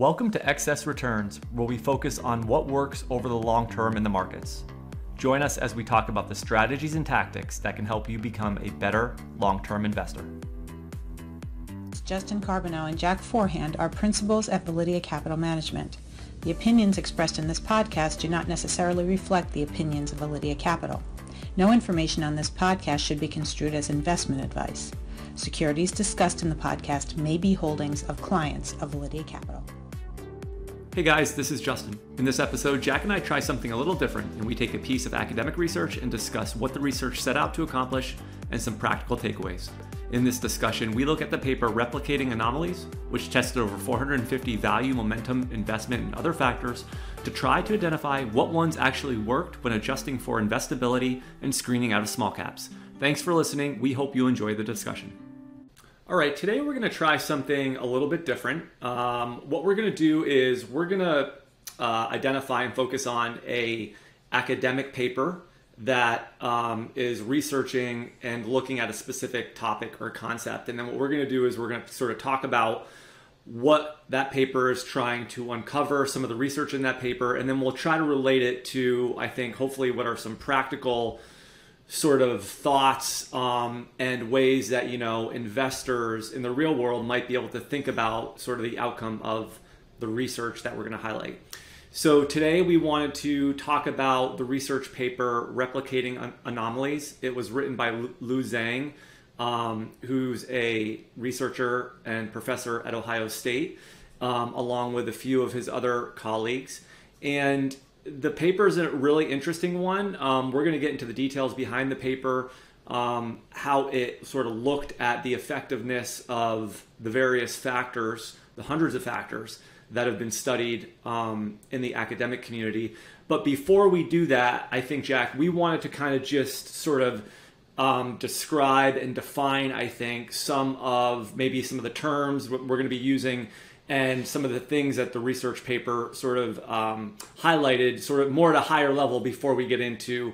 Welcome to Excess Returns, where we focus on what works over the long term in the markets. Join us as we talk about the strategies and tactics that can help you become a better long-term investor. Justin Carbonneau and Jack Forehand are principals at Validea Capital Management. The opinions expressed in this podcast do not necessarily reflect the opinions of Validea Capital. No information on this podcast should be construed as investment advice. Securities discussed in the podcast may be holdings of clients of Validea Capital. Hey guys, this is Justin. In this episode, Jack and I try something a little different, and we take a piece of academic research and discuss what the research set out to accomplish and some practical takeaways. In this discussion, we look at the paper Replicating Anomalies, which tested over 450 value, momentum, investment, and other factors to try to identify what ones actually worked when adjusting for investability and screening out of small caps. Thanks for listening. We hope you enjoy the discussion. All right, today we're gonna try something a little bit different. What we're gonna do is we're gonna identify and focus on an academic paper that is researching and looking at a specific topic or concept. And then what we're gonna do is we're gonna sort of talk about what that paper is trying to uncover, some of the research in that paper, and then we'll try to relate it to, I think, hopefully what are some practical sort of thoughts and ways that, you know, investors in the real world might be able to think about sort of the outcome of the research that we're going to highlight. So today we wanted to talk about the research paper Replicating Anomalies. It was written by Lu Zhang, who's a researcher and professor at Ohio State, along with a few of his other colleagues. And the paper is a really interesting one. We're going to get into the details behind the paper, how it sort of looked at the effectiveness of the various factors, the hundreds of factors that have been studied in the academic community. But before we do that, I think, Jack, we wanted to kind of just sort of describe and define, I think, maybe some of the terms we're going to be using and some of the things that the research paper sort of highlighted, sort of more at a higher level before we get into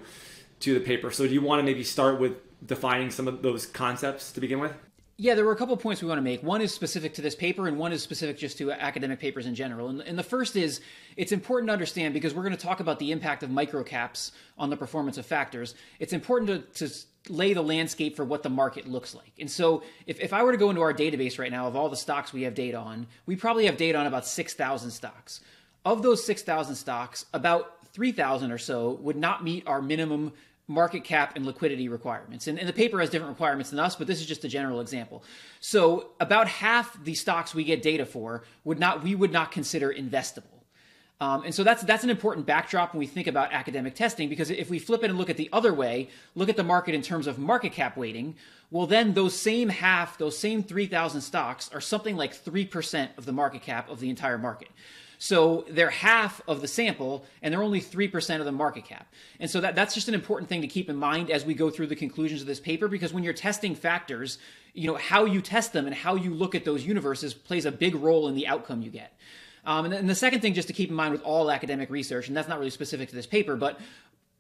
the paper. So do you want to maybe start with defining some of those concepts to begin with? Yeah, there were a couple of points we want to make. One is specific to this paper and one is specific just to academic papers in general. And the first is, it's important to understand, because we're going to talk about the impact of microcaps on the performance of factors, it's important to lay the landscape for what the market looks like. And so if I were to go into our database right now of all the stocks we have data on, we probably have data on about 6,000 stocks. Of those 6,000 stocks, about 3,000 or so would not meet our minimum market cap and liquidity requirements. And the paper has different requirements than us, but this is just a general example. So about half the stocks we get data for we would not consider investable. And so that's an important backdrop when we think about academic testing, because if we flip it and look at the other way, look at the market in terms of market cap weighting, well, then those same 3,000 stocks are something like 3% of the market cap of the entire market. So they're half of the sample, and they're only 3% of the market cap. And so that's just an important thing to keep in mind as we go through the conclusions of this paper, because when you're testing factors, you know, how you test them and how you look at those universes plays a big role in the outcome you get. And the second thing just to keep in mind with all academic research, and that's not really specific to this paper, but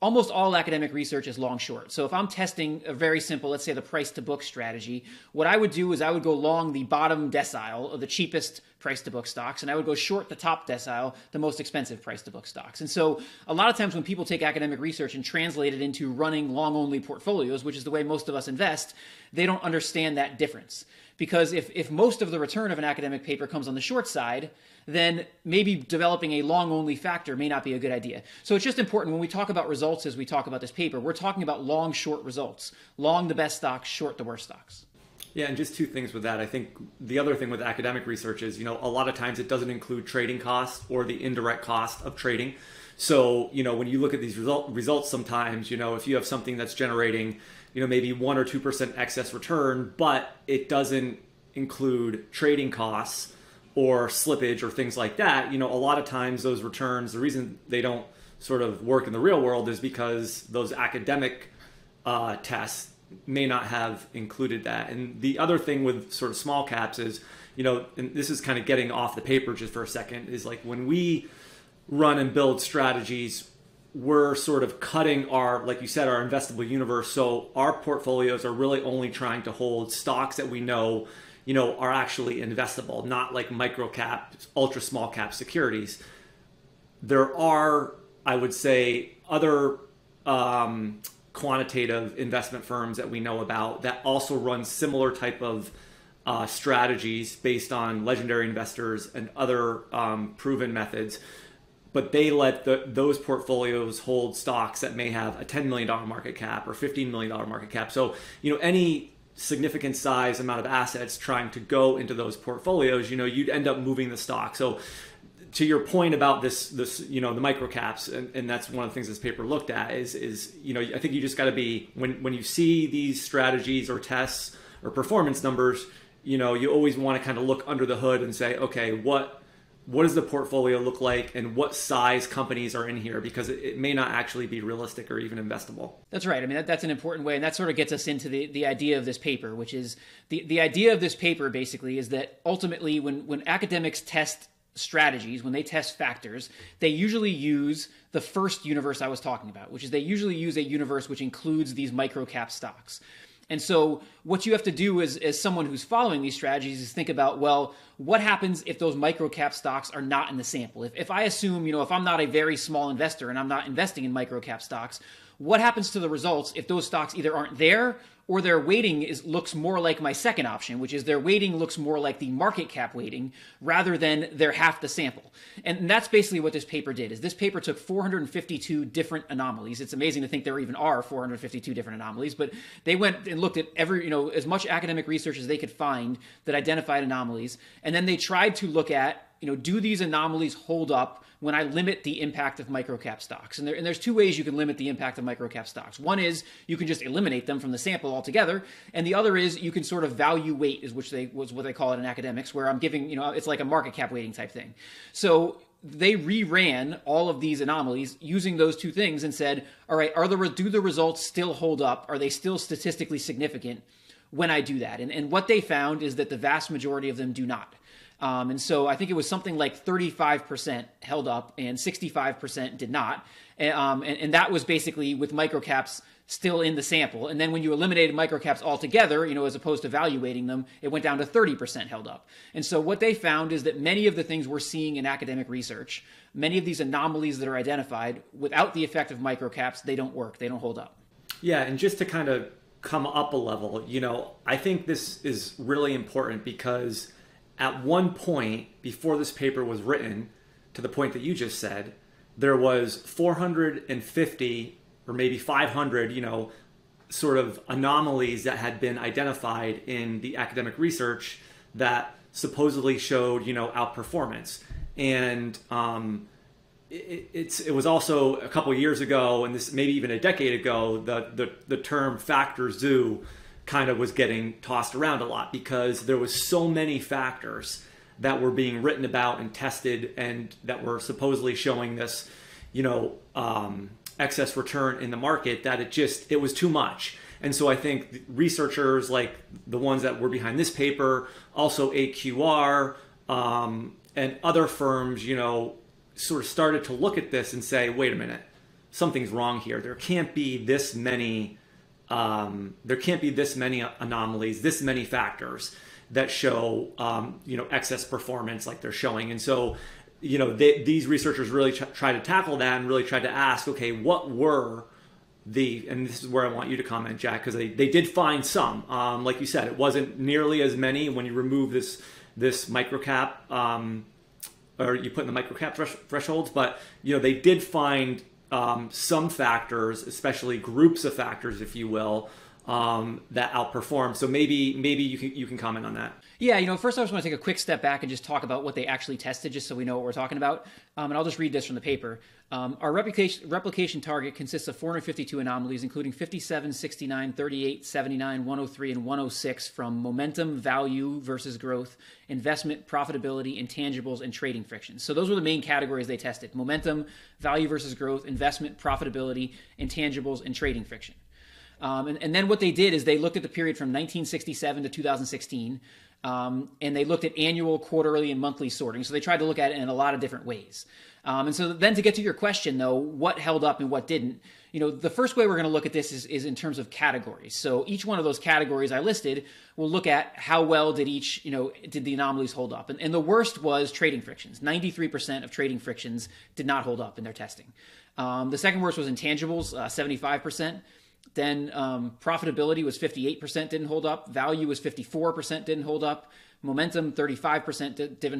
almost all academic research is long short. So if I'm testing a very simple, let's say the price to book strategy, what I would do is I would go long the bottom decile of the cheapest price to book stocks, and I would go short the top decile, the most expensive price to book stocks. And so a lot of times when people take academic research and translate it into running long only portfolios, which is the way most of us invest, they don't understand that difference. Because if most of the return of an academic paper comes on the short side, then maybe developing a long-only factor may not be a good idea. So it's just important when we talk about results as we talk about this paper, we're talking about long-short results. Long the best stocks, short the worst stocks. Yeah, and just two things with that. I think the other thing with academic research is, you know, a lot of times it doesn't include trading costs or the indirect cost of trading. So, you know, when you look at these results sometimes, you know, if you have something that's generating, you know, maybe 1 or 2% excess return, but it doesn't include trading costs or slippage or things like that, you know, a lot of times those returns, the reason they don't sort of work in the real world is because those academic tests may not have included that. And the other thing with sort of small caps is, you know, and this is kind of getting off the paper just for a second, is like when we run and build strategies, we're sort of cutting our, like you said, our investable universe. So our portfolios are really only trying to hold stocks that we know, you know, are actually investable, not like micro cap, ultra small cap securities. There are, I would say, other quantitative investment firms that we know about that also run similar type of strategies based on legendary investors and other proven methods, but they let those portfolios hold stocks that may have a $10 million market cap or $15 million market cap. So, you know, any significant size amount of assets trying to go into those portfolios, you know, you'd end up moving the stock. So to your point about this, you know, the micro caps, and that's one of the things this paper looked at is, you know, I think you just got to be, when you see these strategies or tests or performance numbers, you know, you always want to kind of look under the hood and say, okay, what does the portfolio look like and what size companies are in here? Because it may not actually be realistic or even investable. That's right. I mean, that's an important way. And that sort of gets us into the idea of this paper, which is the idea of this paper basically is that ultimately when academics test strategies, when they test factors, they usually use the first universe I was talking about, which is they usually use a universe which includes these microcap stocks. And so what you have to do as someone who's following these strategies is think about, well, what happens if those microcap stocks are not in the sample? If I assume, you know, if I'm not a very small investor and I'm not investing in microcap stocks, what happens to the results if those stocks either aren't there or their weighting looks more like my second option, which is their weighting looks more like the market cap weighting rather than they're half the sample. And that's basically what this paper did, is this paper took 452 different anomalies. It's amazing to think there even are 452 different anomalies, but they went and looked at every, you know, as much academic research as they could find that identified anomalies. And then they tried to look at, you know, do these anomalies hold up when I limit the impact of microcap stocks? And there's two ways you can limit the impact of microcap stocks. One is you can just eliminate them from the sample altogether. And the other is you can sort of value weight, was what they call it in academics, where I'm giving, you know, it's like a market cap weighting type thing. So they reran all of these anomalies using those two things and said, all right, do the results still hold up? Are they still statistically significant when I do that? And what they found is that the vast majority of them do not. And so I think it was something like 35% held up and 65% did not. And that was basically with microcaps still in the sample. And then when you eliminated microcaps altogether, you know, as opposed to evaluating them, it went down to 30% held up. And so what they found is that many of the things we're seeing in academic research, many of these anomalies that are identified without the effect of microcaps, they don't work. They don't hold up. Yeah. And just to kind of come up a level, you know, I think this is really important because at one point, before this paper was written, to the point that you just said, there was 450 or maybe 500, you know, sort of anomalies that had been identified in the academic research that supposedly showed, you know, outperformance. And it was also a couple of years ago, and this maybe even a decade ago, the term factor zoo kind of was getting tossed around a lot because there was so many factors that were being written about and tested and that were supposedly showing this, you know, excess return in the market that it was too much. And so I think researchers like the ones that were behind this paper, also AQR and other firms, you know, sort of started to look at this and say, wait a minute, something's wrong here. There can't be this many anomalies, this many factors that show, you know, excess performance like they're showing. And so, you know, these researchers really try to tackle that and really tried to ask, okay, what were the, and this is where I want you to comment, Jack, because they did find some, like you said, it wasn't nearly as many when you remove this microcap, or you put in the microcap thresholds, but, you know, they did find some factors, especially groups of factors, if you will, that outperform. So maybe you can comment on that. Yeah, you know, first I just want to take a quick step back and just talk about what they actually tested, just so we know what we're talking about. And I'll just read this from the paper. Our replication target consists of 452 anomalies, including 57, 69, 38, 79, 103, and 106 from momentum, value versus growth, investment, profitability, intangibles, and trading frictions. So those were the main categories they tested: momentum, value versus growth, investment, profitability, intangibles, and trading friction. And then what they did is they looked at the period from 1967 to 2016. And they looked at annual, quarterly, and monthly sorting. So they tried to look at it in a lot of different ways. And so then to get to your question, though, what held up and what didn't, you know, the first way we're going to look at this is in terms of categories. So each one of those categories I listed, we'll look at how well did each, you know, did the anomalies hold up. And the worst was trading frictions. 93% of trading frictions did not hold up in their testing. The second worst was intangibles, 75%. Then profitability was 58% didn't hold up. Value was 54% didn't hold up. Momentum, 35%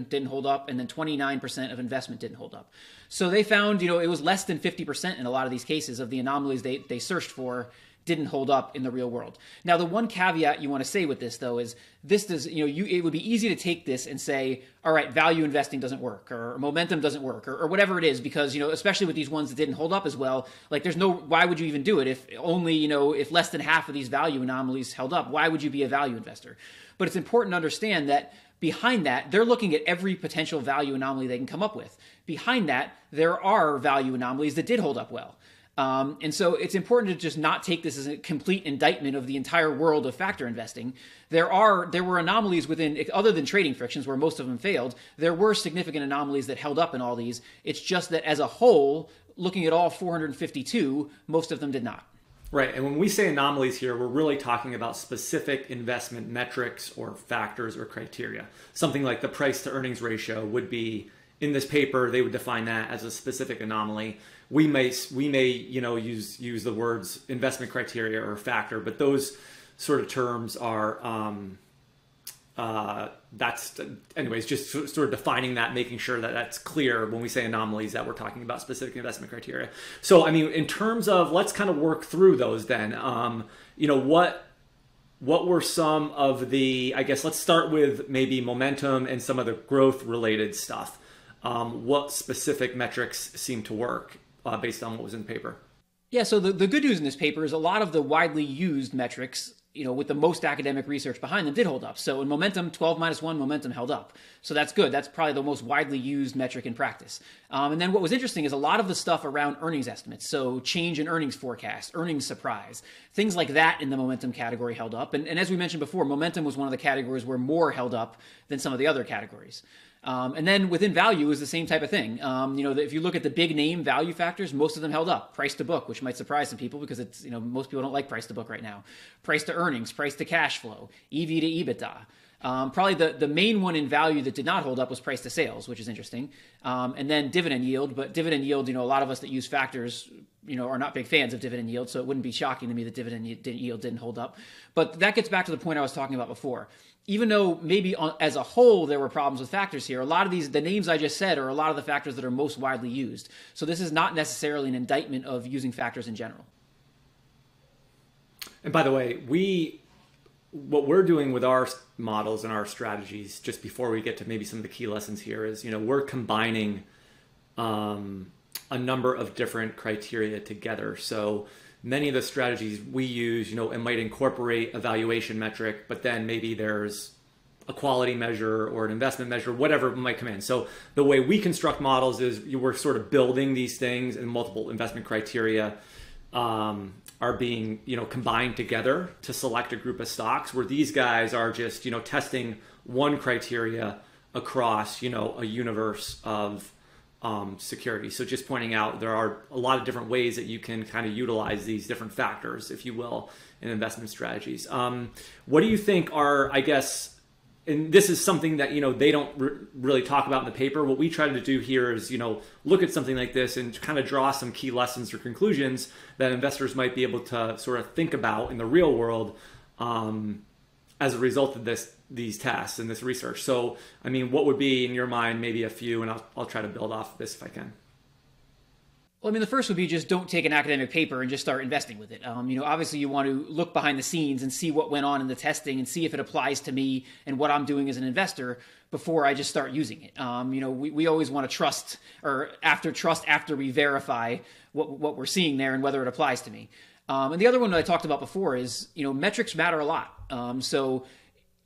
didn't hold up. And then 29% of investment didn't hold up. So they found, you know, it was less than 50% in a lot of these cases of the anomalies they searched for didn't hold up in the real world. Now, the one caveat you want to say with this, though, is this does, you know, it would be easy to take this and say, all right, value investing doesn't work, or momentum doesn't work, or whatever it is, because, you know, especially with these ones that didn't hold up as well, like there's no, why would you even do it if only, you know, if less than half of these value anomalies held up, why would you be a value investor? But it's important to understand that behind that, they're looking at every potential value anomaly they can come up with. Behind that, there are value anomalies that did hold up well. And so it's important to just not take this as a complete indictment of the entire world of factor investing. There were anomalies within, other than trading frictions, where most of them failed. There were significant anomalies that held up in all these. It's just that as a whole, looking at all 452, most of them did not. Right. And when we say anomalies here, we're really talking about specific investment metrics or factors or criteria. Something like the price to earnings ratio would be, in this paper, they would define that as a specific anomaly. We may you know, use the words investment criteria or factor, but those sort of terms are anyways, just sort of defining that, making sure that that's clear when we say anomalies, that we're talking about specific investment criteria. So I mean, in terms of, let's kind of work through those then. You know, what were some of the, I guess let's start with maybe momentum and some of the growth related stuff. What specific metrics seem to work based on what was in the paper? Yeah, so the good news in this paper is a lot of the widely used metrics, you know, with the most academic research behind them, did hold up. So in momentum, 12-1, momentum held up. So that's good. That's probably the most widely used metric in practice. And then what was interesting is a lot of the stuff around earnings estimates. So change in earnings forecast, earnings surprise, things like that in the momentum category held up. And as we mentioned before, momentum was one of the categories where more held up than some of the other categories. And then within value is the same type of thing. You know, if you look at the big name value factors, most of them held up. Price to book, which might surprise some people because it's, you know, most people don't like price to book right now. Price to earnings, price to cash flow, EV to EBITDA. Probably the main one in value that did not hold up was price to sales, which is interesting. And then dividend yield, but dividend yield, you know, a lot of us that use factors, you know, are not big fans of dividend yield. So it wouldn't be shocking to me that dividend yield didn't hold up. But that gets back to the point I was talking about before. Even though maybe as a whole there were problems with factors here, a lot of these, the names I just said, are a lot of the factors that are most widely used. So this is not necessarily an indictment of using factors in general. And by the way, what we're doing with our models and our strategies, just before we get to maybe some of the key lessons here, is, you know, we're combining a number of different criteria together. So many of the strategies we use, you know, it might incorporate a valuation metric, but then maybe there's a quality measure or an investment measure, whatever might come in. So the way we construct models is we're sort of building these things, and multiple investment criteria are being, you know, combined together to select a group of stocks, where these guys are just, you know, testing one criteria across, you know, a universe of security. So just pointing out, there are a lot of different ways that you can kind of utilize these different factors, if you will, in investment strategies. What do you think are, I guess, and this is something that, you know, they don't really talk about in the paper. What we try to do here is, you know, look at something like this and kind of draw some key lessons or conclusions that investors might be able to sort of think about in the real world as a result of these tests and this research. So, I mean, what would be in your mind, maybe a few, and I'll try to build off of this if I can. Well, I mean, the first would be just don't take an academic paper and just start investing with it. You know, obviously you want to look behind the scenes and see what went on in the testing and see if it applies to me and what I'm doing as an investor before I just start using it. You know, we always want to trust after we verify what we're seeing there and whether it applies to me. And the other one that I talked about before is, you know, metrics matter a lot. So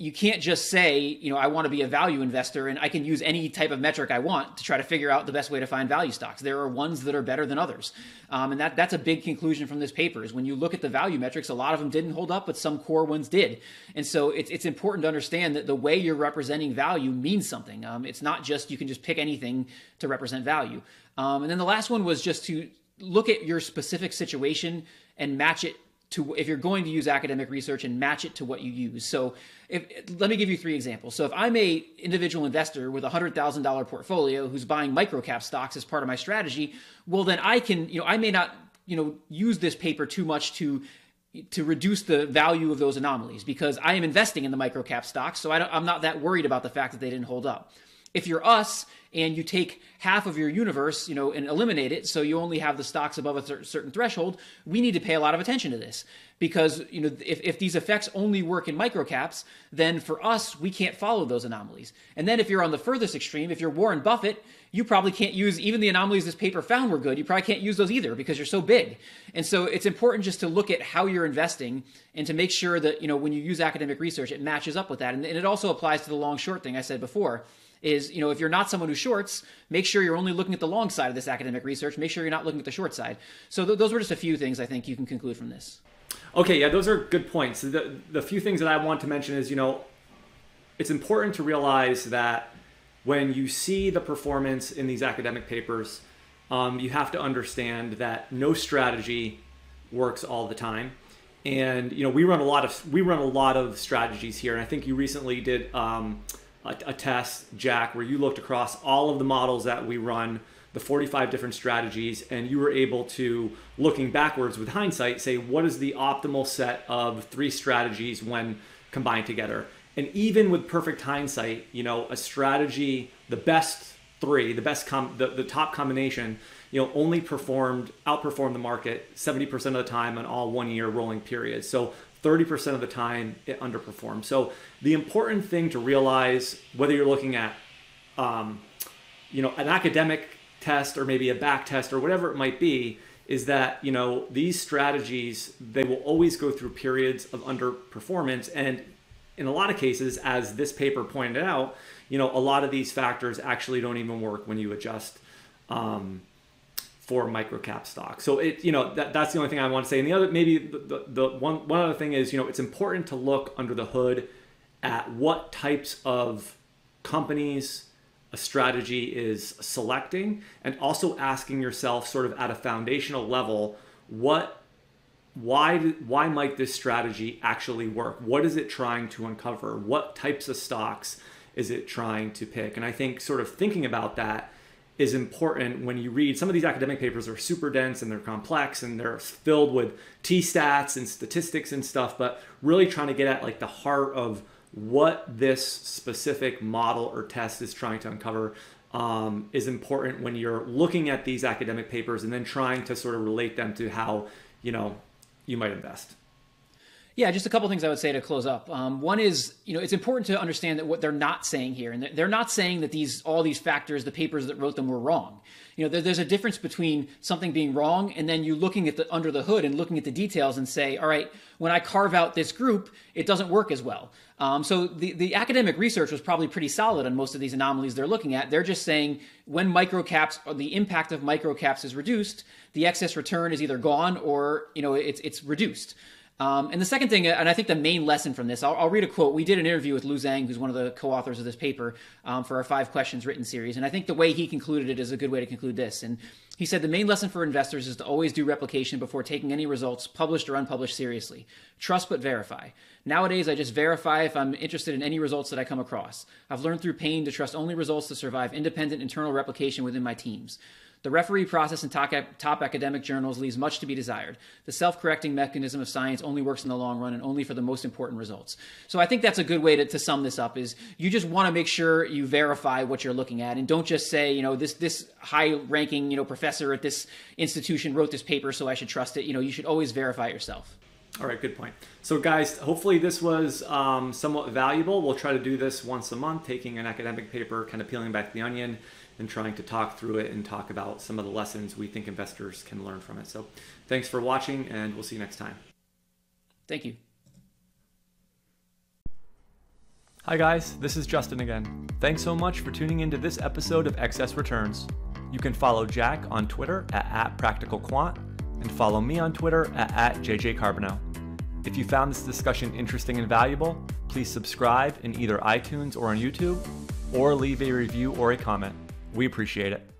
you can't just say, you know, I want to be a value investor and I can use any type of metric I want to try to figure out the best way to find value stocks. There are ones that are better than others. And that's a big conclusion from this paper is when you look at the value metrics, a lot of them didn't hold up, but some core ones did. And so it's important to understand that the way you're representing value means something. It's not just, you can just pick anything to represent value. And then the last one was just to look at your specific situation and match it to, if you're going to use academic research, and match it to what you use. So let me give you three examples. So if I'm an individual investor with a $100,000 portfolio who's buying microcap stocks as part of my strategy, well, then I can, you know, I may not, you know, use this paper too much to reduce the value of those anomalies because I am investing in the microcap stocks. So I'm not that worried about the fact that they didn't hold up. If you're us and you take half of your universe, you know, and eliminate it, so you only have the stocks above a certain threshold, we need to pay a lot of attention to this because, you know, if these effects only work in microcaps, then for us, we can't follow those anomalies. And then if you're on the furthest extreme, if you're Warren Buffett, you probably can't use even the anomalies this paper found were good. You probably can't use those either because you're so big. And so it's important just to look at how you're investing and to make sure that, you know, when you use academic research, it matches up with that. And it also applies to the long short thing I said before. Is, you know, if you're not someone who shorts, make sure you're only looking at the long side of this academic research. Make sure you're not looking at the short side. So those were just a few things I think you can conclude from this. Okay, yeah, those are good points. The few things that I want to mention is, you know, it's important to realize that when you see the performance in these academic papers, you have to understand that no strategy works all the time. And, you know, we run a lot of strategies here. And I think you recently did a test, Jack, where you looked across all of the models that we run, the 45 different strategies, and you were able to, looking backwards with hindsight, say what is the optimal set of three strategies when combined together. And even with perfect hindsight, you know, a strategy, the best three, the top combination, you know, only outperformed the market 70% of the time on all 1 year rolling periods. So 30% of the time it underperforms. So the important thing to realize, whether you're looking at, you know, an academic test or maybe a back test or whatever it might be, is that, you know, these strategies, they will always go through periods of underperformance. And in a lot of cases, as this paper pointed out, you know, a lot of these factors actually don't even work when you adjust for microcap stocks. So it, you know, that's the only thing I want to say. And the other, maybe the one other thing is, you know, it's important to look under the hood at what types of companies a strategy is selecting, and also asking yourself sort of at a foundational level, why might this strategy actually work? What is it trying to uncover? What types of stocks is it trying to pick? And I think sort of thinking about that is important when you read. Some of these academic papers are super dense and they're complex and they're filled with t-stats and statistics and stuff, but really trying to get at like the heart of what this specific model or test is trying to uncover is important when you're looking at these academic papers and then trying to sort of relate them to how, you know, you might invest. Yeah, just a couple of things I would say to close up. One is, you know, it's important to understand that what they're not saying here, and they're not saying that all these factors, the papers that wrote them, were wrong. You know, there's a difference between something being wrong and then you looking at under the hood and looking at the details and say, all right, when I carve out this group, it doesn't work as well. So the academic research was probably pretty solid on most of these anomalies they're looking at. They're just saying when microcaps, or the impact of microcaps, is reduced, the excess return is either gone or, you know, it's reduced. And the second thing, and I think the main lesson from this, I'll read a quote. We did an interview with Lu Zhang, who's one of the co-authors of this paper, for our 5 questions written series. And I think the way he concluded it is a good way to conclude this. And he said, the main lesson for investors is to always do replication before taking any results, published or unpublished, seriously. Trust but verify. Nowadays, I just verify if I'm interested in any results that I come across. I've learned through pain to trust only results that survive independent internal replication within my teams. The referee process in top academic journals leaves much to be desired. The self-correcting mechanism of science only works in the long run and only for the most important results. So I think that's a good way to sum this up, is you just want to make sure you verify what you're looking at and don't just say, you know, this high-ranking, you know, professor at this institution wrote this paper, so I should trust it. You know, you should always verify it yourself. All right, good point. So guys, hopefully this was somewhat valuable. We'll try to do this once a month, taking an academic paper, kind of peeling back the onion, and trying to talk through it and talk about some of the lessons we think investors can learn from it. So thanks for watching, and we'll see you next time. Thank you. Hi guys, this is Justin again. Thanks so much for tuning into this episode of Excess Returns. You can follow Jack on Twitter at @practicalquant and follow me on Twitter at @jjcarbonneau. If you found this discussion interesting and valuable, please subscribe in either iTunes or on YouTube, or leave a review or a comment. We appreciate it.